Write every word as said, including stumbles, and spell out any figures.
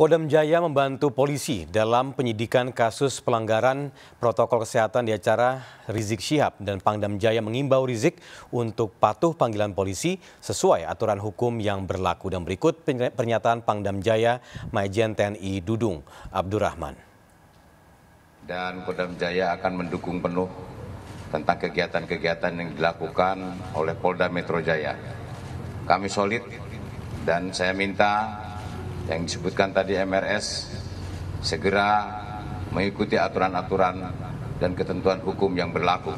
Kodam Jaya membantu polisi dalam penyidikan kasus pelanggaran protokol kesehatan di acara Rizieq Shihab, dan Pangdam Jaya mengimbau Rizieq untuk patuh panggilan polisi sesuai aturan hukum yang berlaku. Dan berikut pernyataan Pangdam Jaya Maijen T N I Dudung Abdurrahman. Dan Kodam Jaya akan mendukung penuh tentang kegiatan-kegiatan yang dilakukan oleh Polda Metro Jaya. Kami solid, dan saya minta yang disebutkan tadi H R S segera mengikuti aturan-aturan dan ketentuan hukum yang berlaku.